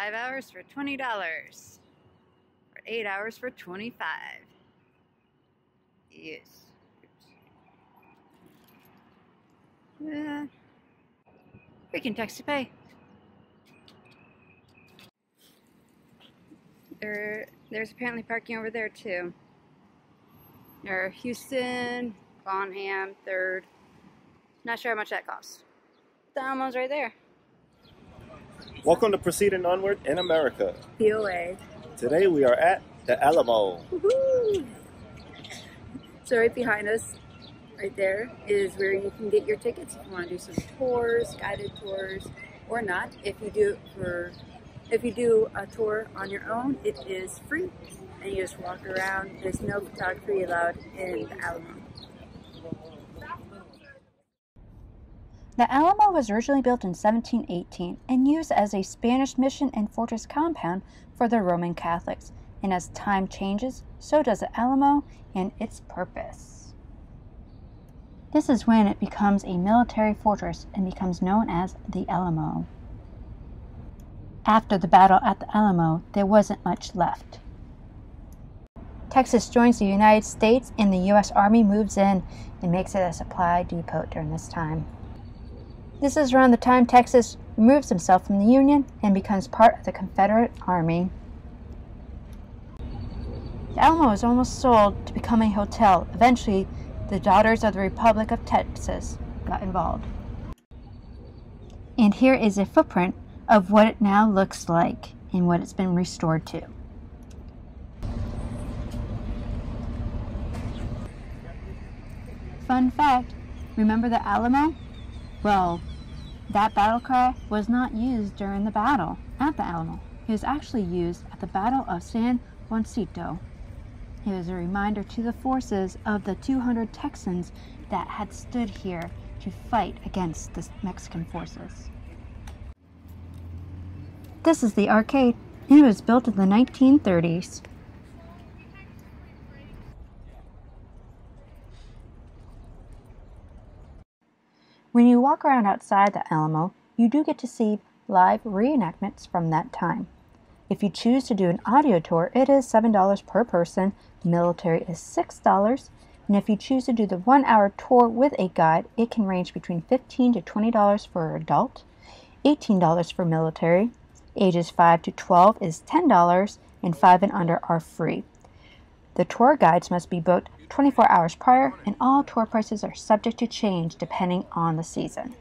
5 hours for $20. Or 8 hours for $25. Yes. Oops. Yeah. We can text to pay. There's apparently parking over there too. Or Houston, Bonham, 3rd. Not sure how much that costs. The Alamo's right there. Welcome to Proceeding Onward in America. POA. Today we are at the Alamo. Woohoo! So right behind us, right there, is where you can get your tickets if you want to do some tours, guided tours, or not. If you do a tour on your own, it is free, and you just walk around. There's no photography allowed in the Alamo. The Alamo was originally built in 1718 and used as a Spanish mission and fortress compound for the Roman Catholics. And as time changes, so does the Alamo and its purpose. This is when it becomes a military fortress and becomes known as the Alamo. After the battle at the Alamo, there wasn't much left. Texas joins the United States and the U.S. Army moves in and makes it a supply depot during this time. This is around the time Texas removes himself from the Union and becomes part of the Confederate Army. The Alamo is almost sold to become a hotel. Eventually, the Daughters of the Republic of Texas got involved. And here is a footprint of what it now looks like and what it's been restored to. Fun fact, remember the Alamo? Well, that battle cry was not used during the battle at the Alamo. It was actually used at the Battle of San Jacinto. It was a reminder to the forces of the 200 Texans that had stood here to fight against the Mexican forces. This is the arcade. It was built in the 1930s. When you walk around outside the Alamo, you do get to see live reenactments from that time. If you choose to do an audio tour, it is $7 per person, the military is $6, and if you choose to do the 1-hour tour with a guide, it can range between $15 to $20 for adult, $18 for military, ages 5 to 12 is $10, and 5 and under are free. The tour guides must be booked 24 hours prior, and all tour prices are subject to change depending on the season.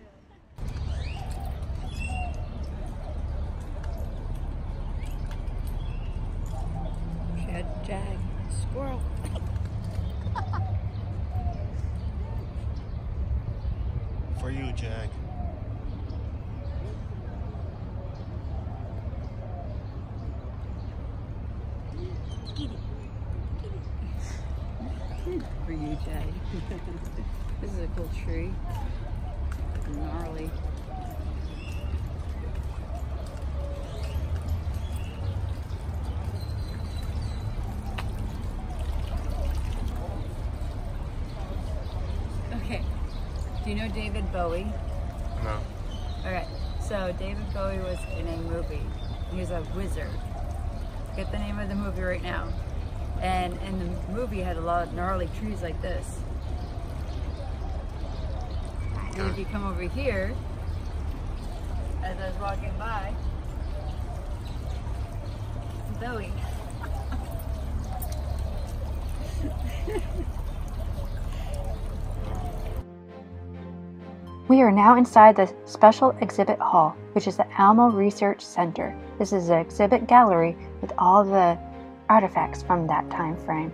Shed, jag, squirrel. For you, Jag. For you, Jay. This is a cool tree. It's gnarly. Okay. Do you know David Bowie? No. Alright. So David Bowie was in a movie. He was a wizard. Get the name of the movie right now. And in the movie had a lot of gnarly trees like this. And if you come over here, as I was walking by, Zoe. We are now inside the Special Exhibit Hall, which is the Alamo Research Center. This is an exhibit gallery with all the artifacts from that time frame.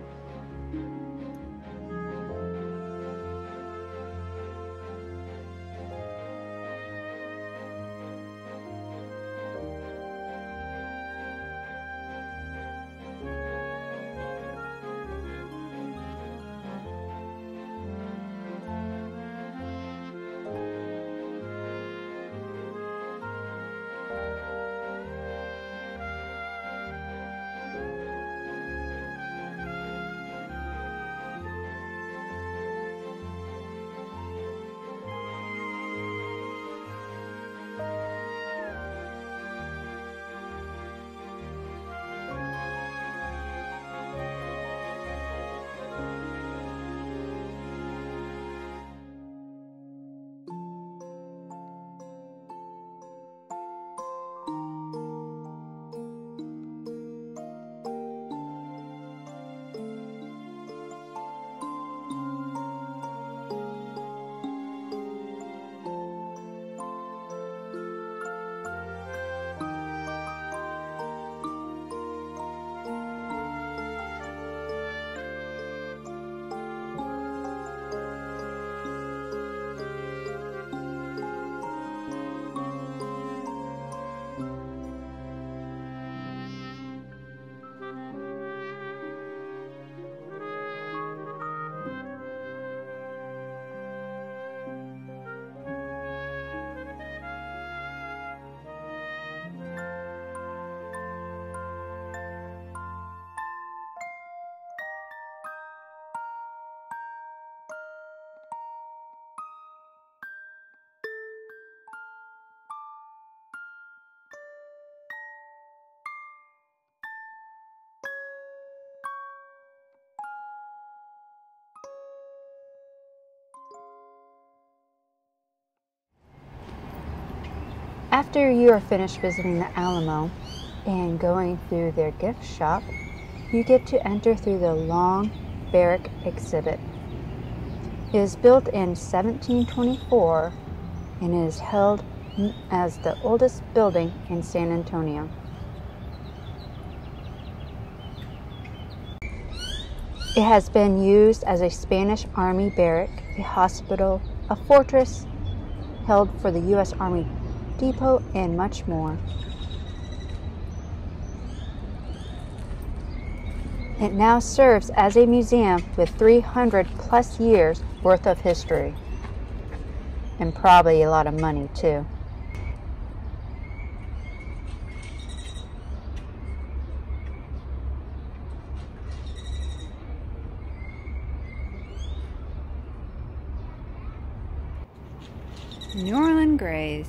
After you are finished visiting the Alamo and going through their gift shop, you get to enter through the Long Barrack exhibit. It is built in 1724 and it is held as the oldest building in San Antonio. It has been used as a Spanish Army barrack, a hospital, a fortress held for the U.S. Army depot, and much more. It now serves as a museum with 300 plus years worth of history, and probably a lot of money too. New Orleans Grays,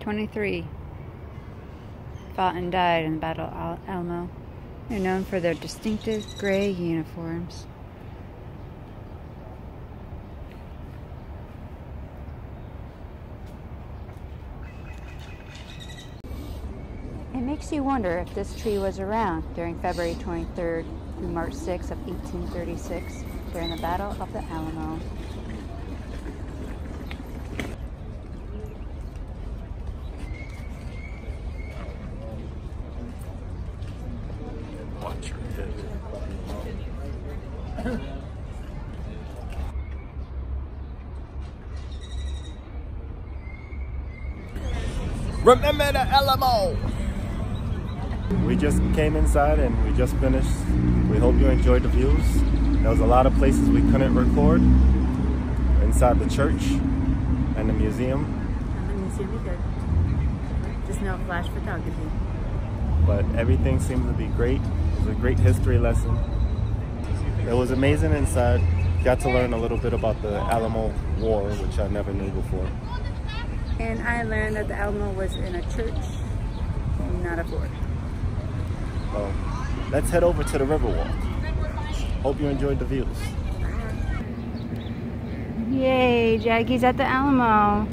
23, fought and died in the Battle of Alamo. They're known for their distinctive gray uniforms. It makes you wonder if this tree was around during February 23rd through March 6th of 1836 during the Battle of the Alamo. Remember the Alamo! We just came inside and we just finished. We hope you enjoyed the views. There was a lot of places we couldn't record. Inside the church and the museum. And the museum we could. Just no flash photography. But everything seemed to be great. It was a great history lesson. It was amazing inside. Got to learn a little bit about the Alamo War, which I never knew before. And I learned that the Alamo was in a church, not a fort. Well, let's head over to the Riverwalk. Hope you enjoyed the views. Yay, Jaggy's at the Alamo.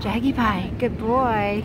Jaggy Pie, good boy.